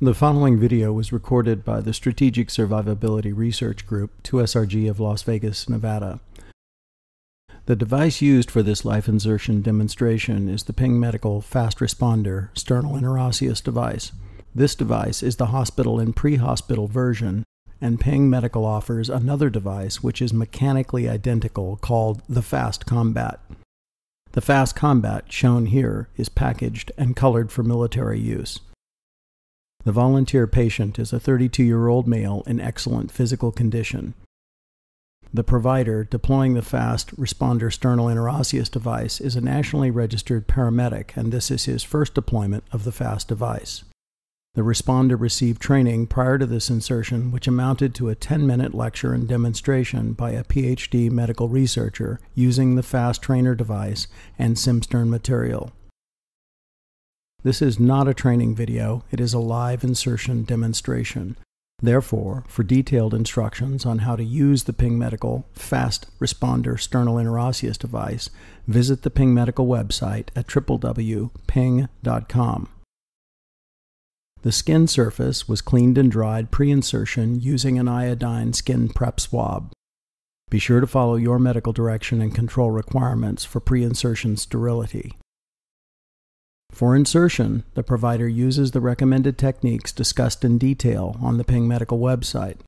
The following video was recorded by the Strategic Survivability Research Group, 2SRG of Las Vegas, Nevada. The device used for this life insertion demonstration is the Pyng Medical Fast Responder Sternal Interosseous Device. This device is the hospital and pre-hospital version, and Pyng Medical offers another device which is mechanically identical called the Fast Combat. The Fast Combat, shown here, is packaged and colored for military use. The volunteer patient is a 32-year-old male in excellent physical condition. The provider deploying the Fast Responder Sternal Interosseous Device is a nationally registered paramedic, and this is his first deployment of the Fast device. The responder received training prior to this insertion, which amounted to a 10-minute lecture and demonstration by a PhD medical researcher using the Fast Trainer device and Simstern material. This is not a training video, it is a live insertion demonstration. Therefore, for detailed instructions on how to use the Pyng Medical Fast Responder Sternal Interosseous Device, visit the Pyng Medical website at www.pyng.com. The skin surface was cleaned and dried pre-insertion using an iodine skin prep swab. Be sure to follow your medical direction and control requirements for pre-insertion sterility. For insertion, the provider uses the recommended techniques discussed in detail on the Pyng Medical website.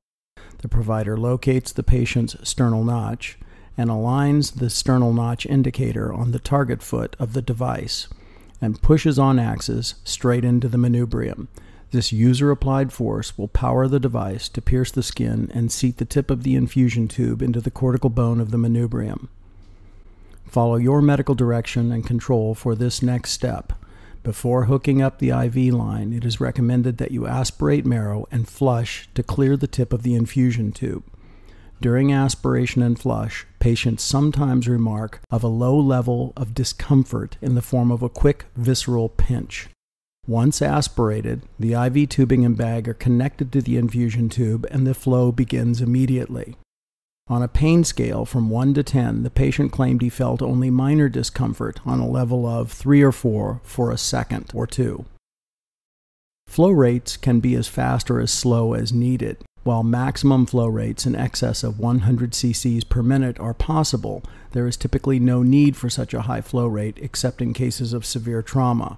The provider locates the patient's sternal notch and aligns the sternal notch indicator on the target foot of the device and pushes on axis straight into the manubrium. This user-applied force will power the device to pierce the skin and seat the tip of the infusion tube into the cortical bone of the manubrium. Follow your medical direction and control for this next step. Before hooking up the IV line, it is recommended that you aspirate marrow and flush to clear the tip of the infusion tube. During aspiration and flush, patients sometimes remark of a low level of discomfort in the form of a quick visceral pinch. Once aspirated, the IV tubing and bag are connected to the infusion tube and the flow begins immediately. On a pain scale from 1 to 10, the patient claimed he felt only minor discomfort on a level of 3 or 4 for a second or two. Flow rates can be as fast or as slow as needed. While maximum flow rates in excess of 100 cc's per minute are possible, there is typically no need for such a high flow rate except in cases of severe trauma.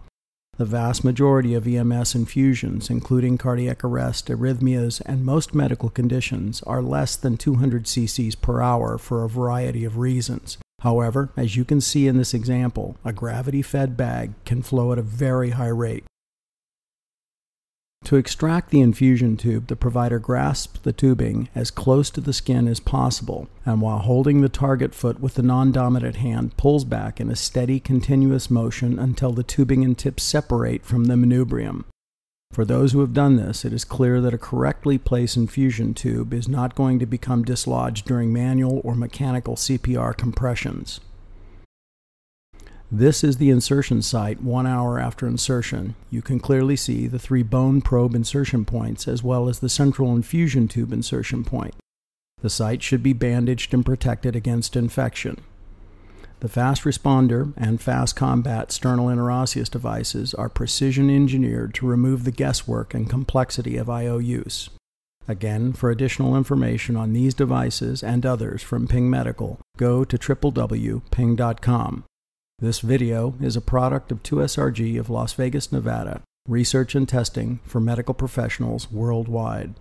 The vast majority of EMS infusions, including cardiac arrest, arrhythmias, and most medical conditions, are less than 200 cc's per hour for a variety of reasons. However, as you can see in this example, a gravity-fed bag can flow at a very high rate. To extract the infusion tube, the provider grasps the tubing as close to the skin as possible, and while holding the target foot with the non-dominant hand, pulls back in a steady, continuous motion until the tubing and tip separate from the manubrium. For those who have done this, it is clear that a correctly placed infusion tube is not going to become dislodged during manual or mechanical CPR compressions. This is the insertion site 1 hour after insertion. You can clearly see the 3 bone probe insertion points as well as the central infusion tube insertion point. The site should be bandaged and protected against infection. The Fast Responder and Fast Combat Sternal Interosseous devices are precision engineered to remove the guesswork and complexity of IO use. Again, for additional information on these devices and others from Pyng Medical, go to www.pyng.com. This video is a product of 2SRG of Las Vegas, Nevada, research and testing for medical professionals worldwide.